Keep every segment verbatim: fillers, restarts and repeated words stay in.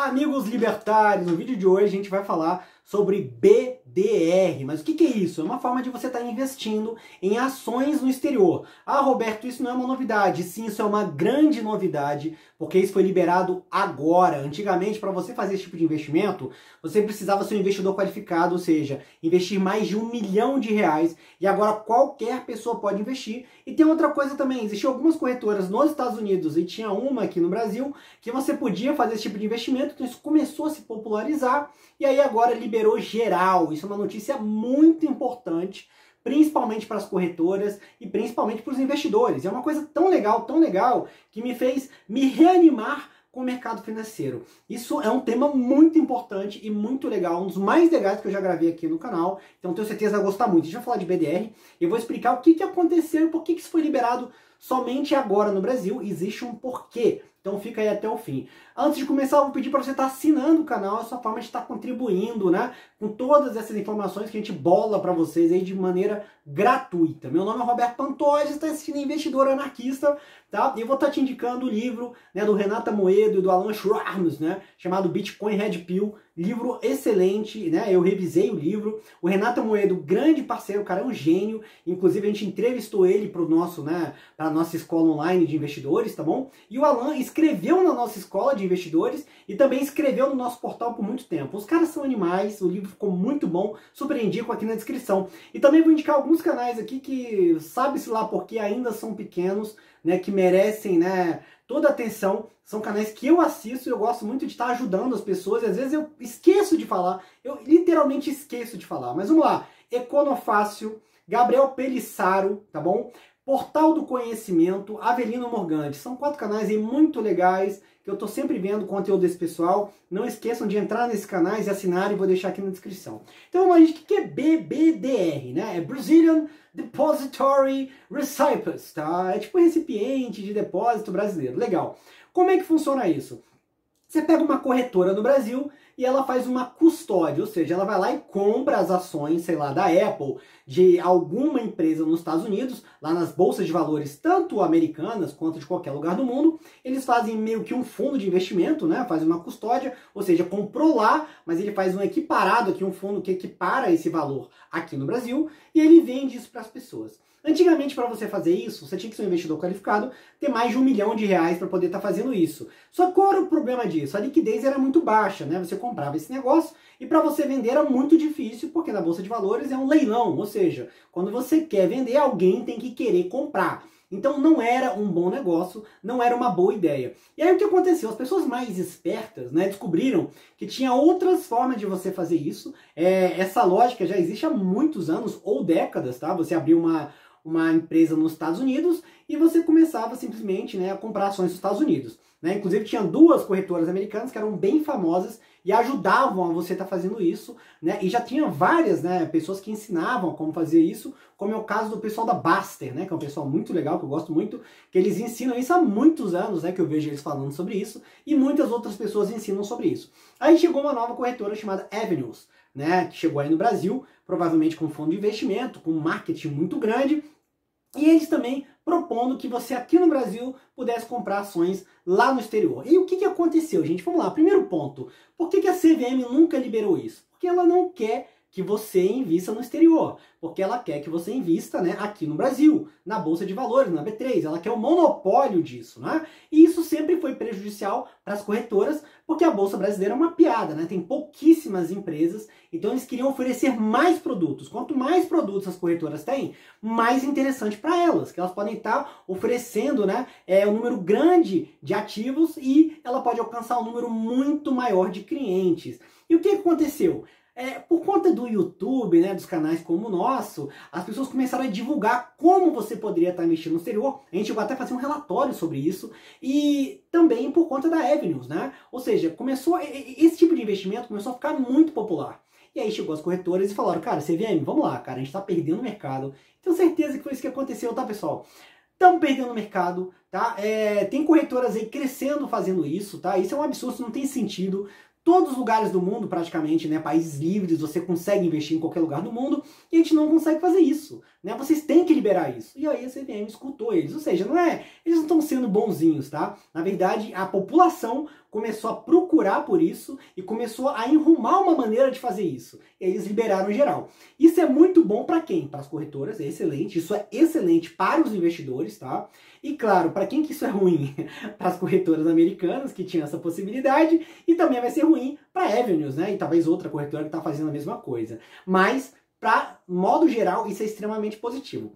Amigos libertários, no vídeo de hoje a gente vai falar sobre B D R. Mas o que que é isso? É uma forma de você estar investindo em ações no exterior. Ah, Roberto, isso não é uma novidade. Sim, isso é uma grande novidade, porque isso foi liberado agora. Antigamente, para você fazer esse tipo de investimento, você precisava ser um investidor qualificado, ou seja, investir mais de um milhão de reais. E agora qualquer pessoa pode investir. E tem outra coisa também, existiam algumas corretoras nos Estados Unidos, e tinha uma aqui no Brasil, que você podia fazer esse tipo de investimento. Então isso começou a se popularizar e aí agora liberou geral. Isso é uma notícia muito importante, principalmente para as corretoras e principalmente para os investidores. É uma coisa tão legal, tão legal, que me fez me reanimar com o mercado financeiro. Isso é um tema muito importante e muito legal, um dos mais legais que eu já gravei aqui no canal, então tenho certeza vai gostar muito. Deixa eu falar de B D R, eu vou explicar o que, que aconteceu e por que, que isso foi liberado somente agora no Brasil, existe um porquê. Então fica aí até o fim. Antes de começar, eu vou pedir para você estar assinando o canal, é sua forma de estar contribuindo, né, com todas essas informações que a gente bola para vocês aí de maneira gratuita. Meu nome é Roberto Pantoja, você está assistindo Investidor Anarquista, tá? E eu vou estar te indicando o livro, né, do Renato Amoedo e do Alan Schwarmes, né, chamado Bitcoin Red Pill. Livro excelente, né? Eu revisei o livro. O Renato Amoedo, grande parceiro, o cara é um gênio. Inclusive, a gente entrevistou ele para o nosso, né, para a nossa escola online de investidores, tá bom? E o Alan escreveu na nossa escola de investidores e também escreveu no nosso portal por muito tempo. Os caras são animais, o livro ficou muito bom, super indico aqui na descrição. E também vou indicar alguns canais aqui que, sabe-se lá porque ainda são pequenos, né, que merecem, né, toda a atenção. São canais que eu assisto e eu gosto muito de estar ajudando as pessoas. E às vezes eu esqueço de falar, eu literalmente esqueço de falar. Mas vamos lá, Econofácil, Gabriel Pelissaro, tá bom? Portal do Conhecimento, Avelino Morganti. São quatro canais aí muito legais, que eu tô sempre vendo conteúdo desse pessoal. Não esqueçam de entrar nesses canais e assinar, e vou deixar aqui na descrição. Então vamos lá, gente, o que é B D R, né? É Brazilian Depositary Recipient, tá? É tipo recipiente de depósito brasileiro. Legal. Como é que funciona isso? Você pega uma corretora no Brasil e ela faz uma custódia, ou seja, ela vai lá e compra as ações, sei lá, da Apple, de alguma empresa nos Estados Unidos, lá nas bolsas de valores, tanto americanas quanto de qualquer lugar do mundo. Eles fazem meio que um fundo de investimento, né? Faz uma custódia, ou seja, comprou lá, mas ele faz um equiparado aqui, um fundo que equipara esse valor aqui no Brasil, e ele vende isso para as pessoas. Antigamente, para você fazer isso, você tinha que ser um investidor qualificado, ter mais de um milhão de reais para poder estar fazendo isso. Só que qual era o problema disso? A liquidez era muito baixa, né? Você comprava esse negócio e para você vender era muito difícil, porque na Bolsa de Valores é um leilão, ou seja, quando você quer vender, alguém tem que querer comprar. Então não era um bom negócio, não era uma boa ideia. E aí o que aconteceu? As pessoas mais espertas, né, descobriram que tinha outras formas de você fazer isso. É, essa lógica já existe há muitos anos ou décadas, tá? Você abriu uma... uma empresa nos Estados Unidos e você começava simplesmente, né, a comprar ações dos Estados Unidos. Né? Inclusive tinha duas corretoras americanas que eram bem famosas e ajudavam a você estar tá fazendo isso. Né? E já tinha várias, né, pessoas que ensinavam como fazer isso, como é o caso do pessoal da Buster, né, que é um pessoal muito legal, que eu gosto muito, que eles ensinam isso há muitos anos, né, que eu vejo eles falando sobre isso, e muitas outras pessoas ensinam sobre isso. Aí chegou uma nova corretora chamada Avenues, né, que chegou aí no Brasil, provavelmente com fundo de investimento, com marketing muito grande, e eles também propondo que você aqui no Brasil pudesse comprar ações lá no exterior. E o que, que aconteceu, gente? Vamos lá, primeiro ponto, por que, que a C V M nunca liberou isso? Porque ela não quer que você invista no exterior, porque ela quer que você invista, né, aqui no Brasil, na Bolsa de Valores, na B três, ela quer o monopólio disso, né? E isso sempre foi prejudicial para as corretoras, porque a Bolsa Brasileira é uma piada, né? Tem pouquíssimas empresas, então eles queriam oferecer mais produtos. Quanto mais produtos as corretoras têm, mais interessante para elas, que elas podem estar oferecendo, né, é, um número grande de ativos e ela pode alcançar um número muito maior de clientes. E o que aconteceu? É, por conta do YouTube, né, dos canais como o nosso, as pessoas começaram a divulgar como você poderia estar investindo no exterior. A gente chegou até a fazer um relatório sobre isso. E também por conta da Avenues, né? Ou seja, começou, esse tipo de investimento começou a ficar muito popular. E aí chegou as corretoras e falaram, cara, C V M, vamos lá, cara, a gente está perdendo o mercado. Tenho certeza que foi isso que aconteceu, tá, pessoal? Estamos perdendo o mercado, tá? É, tem corretoras aí crescendo fazendo isso, tá? Isso é um absurdo, isso não tem sentido. Todos os lugares do mundo, praticamente, né, países livres, você consegue investir em qualquer lugar do mundo, e a gente não consegue fazer isso, né, vocês têm que liberar isso. E aí a C V M escutou eles, ou seja, não é, eles não estão sendo bonzinhos, tá? Na verdade, a população começou a procurar por isso e começou a enrumar uma maneira de fazer isso. Eles liberaram geral. Isso é muito bom para quem? Para as corretoras, é excelente. Isso é excelente para os investidores, tá? E claro, para quem que isso é ruim? Para as corretoras americanas, que tinham essa possibilidade, e também vai ser ruim para a Avenues, né? E talvez outra corretora que está fazendo a mesma coisa. Mas, para modo geral, isso é extremamente positivo.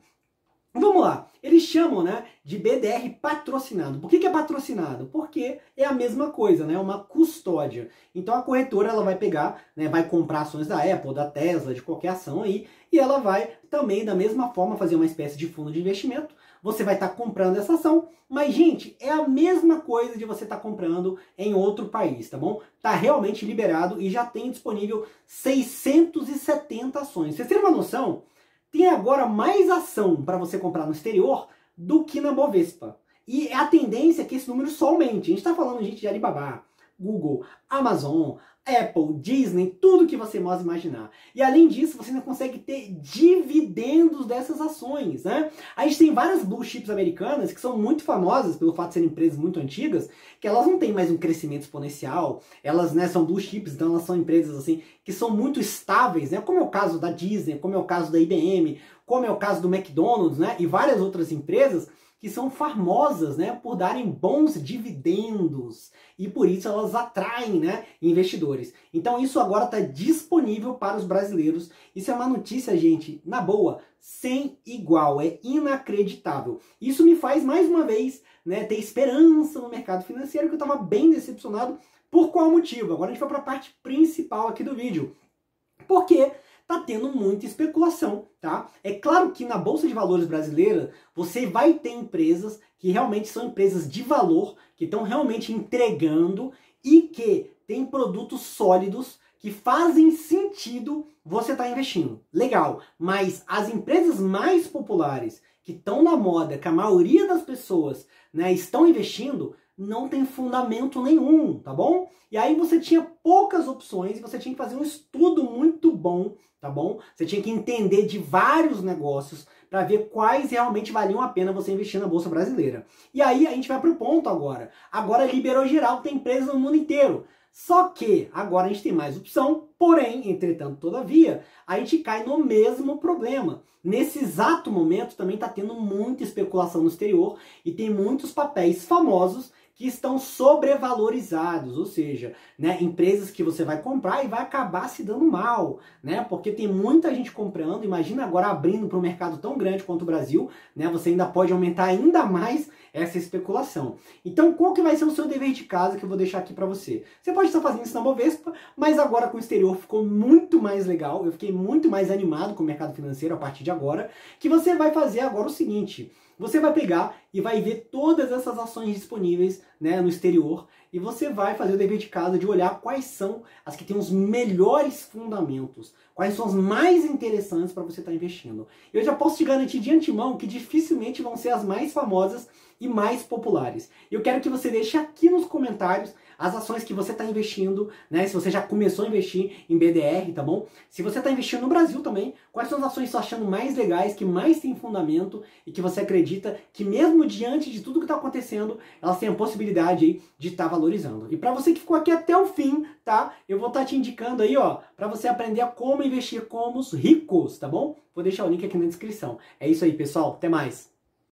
Vamos lá, eles chamam, né, de B D R patrocinado. Por que que é patrocinado? Porque é a mesma coisa, né, é uma custódia. Então a corretora ela vai pegar, né, vai comprar ações da Apple, da Tesla, de qualquer ação aí, e ela vai também, da mesma forma, fazer uma espécie de fundo de investimento. Você vai estar tá comprando essa ação, mas, gente, é a mesma coisa de você estar tá comprando em outro país, tá bom? Tá realmente liberado e já tem disponível seiscentas e setenta ações. Vocês têm uma noção? Tem agora mais ação para você comprar no exterior do que na Bovespa. E a tendência é que esse número só aumente. A gente está falando, gente, de Alibaba, Google, Amazon, Apple, Disney, tudo que você possa imaginar. E além disso, você ainda consegue ter dividendos dessas ações, né? A gente tem várias blue chips americanas que são muito famosas pelo fato de serem empresas muito antigas, que elas não têm mais um crescimento exponencial, elas, né, são blue chips, então elas são empresas assim que são muito estáveis, né? Como é o caso da Disney, como é o caso da I B M, como é o caso do McDonald's, né? E várias outras empresas que são famosas, né, por darem bons dividendos, e por isso elas atraem, né, investidores. Então isso agora está disponível para os brasileiros. Isso é uma notícia, gente, na boa, sem igual, é inacreditável. Isso me faz, mais uma vez, né, ter esperança no mercado financeiro, que eu estava bem decepcionado. Por qual motivo? Agora a gente vai para a parte principal aqui do vídeo. Por quê? Tá tendo muita especulação, tá? É claro que na Bolsa de Valores brasileira, você vai ter empresas que realmente são empresas de valor, que estão realmente entregando e que tem produtos sólidos que fazem sentido você estar investindo. Legal, mas as empresas mais populares, que estão na moda, que a maioria das pessoas, né, estão investindo, não tem fundamento nenhum, tá bom? E aí você tinha poucas opções e você tinha que fazer um estudo muito bom, tá bom? Você tinha que entender de vários negócios para ver quais realmente valiam a pena você investir na Bolsa Brasileira. E aí a gente vai para o ponto agora. Agora liberou geral, tem empresa no mundo inteiro. Só que agora a gente tem mais opção, porém, entretanto, todavia, a gente cai no mesmo problema. Nesse exato momento também está tendo muita especulação no exterior e tem muitos papéis famosos que estão sobrevalorizados, ou seja, né, empresas que você vai comprar e vai acabar se dando mal, né, porque tem muita gente comprando. Imagina agora abrindo para um mercado tão grande quanto o Brasil, né, você ainda pode aumentar ainda mais essa especulação. Então qual que vai ser o seu dever de casa que eu vou deixar aqui para você? Você pode estar fazendo isso na Bovespa, mas agora com o exterior ficou muito mais legal, eu fiquei muito mais animado com o mercado financeiro a partir de agora, que você vai fazer agora o seguinte: você vai pegar e vai ver todas essas ações disponíveis, né, no exterior, e você vai fazer o dever de casa de olhar quais são as que têm os melhores fundamentos, quais são as mais interessantes para você estar investindo. Eu já posso te garantir de antemão que dificilmente vão ser as mais famosas e mais populares. Eu quero que você deixe aqui nos comentários as ações que você está investindo, né? Se você já começou a investir em B D R, tá bom? Se você está investindo no Brasil também, quais são as ações que você está achando mais legais, que mais tem fundamento e que você acredita que, mesmo diante de tudo que está acontecendo, elas têm a possibilidade aí de estar tá valorizando. E para você que ficou aqui até o fim, tá? Eu vou estar tá te indicando aí, ó, para você aprender a como investir como os ricos, tá bom? Vou deixar o link aqui na descrição. É isso aí, pessoal. Até mais!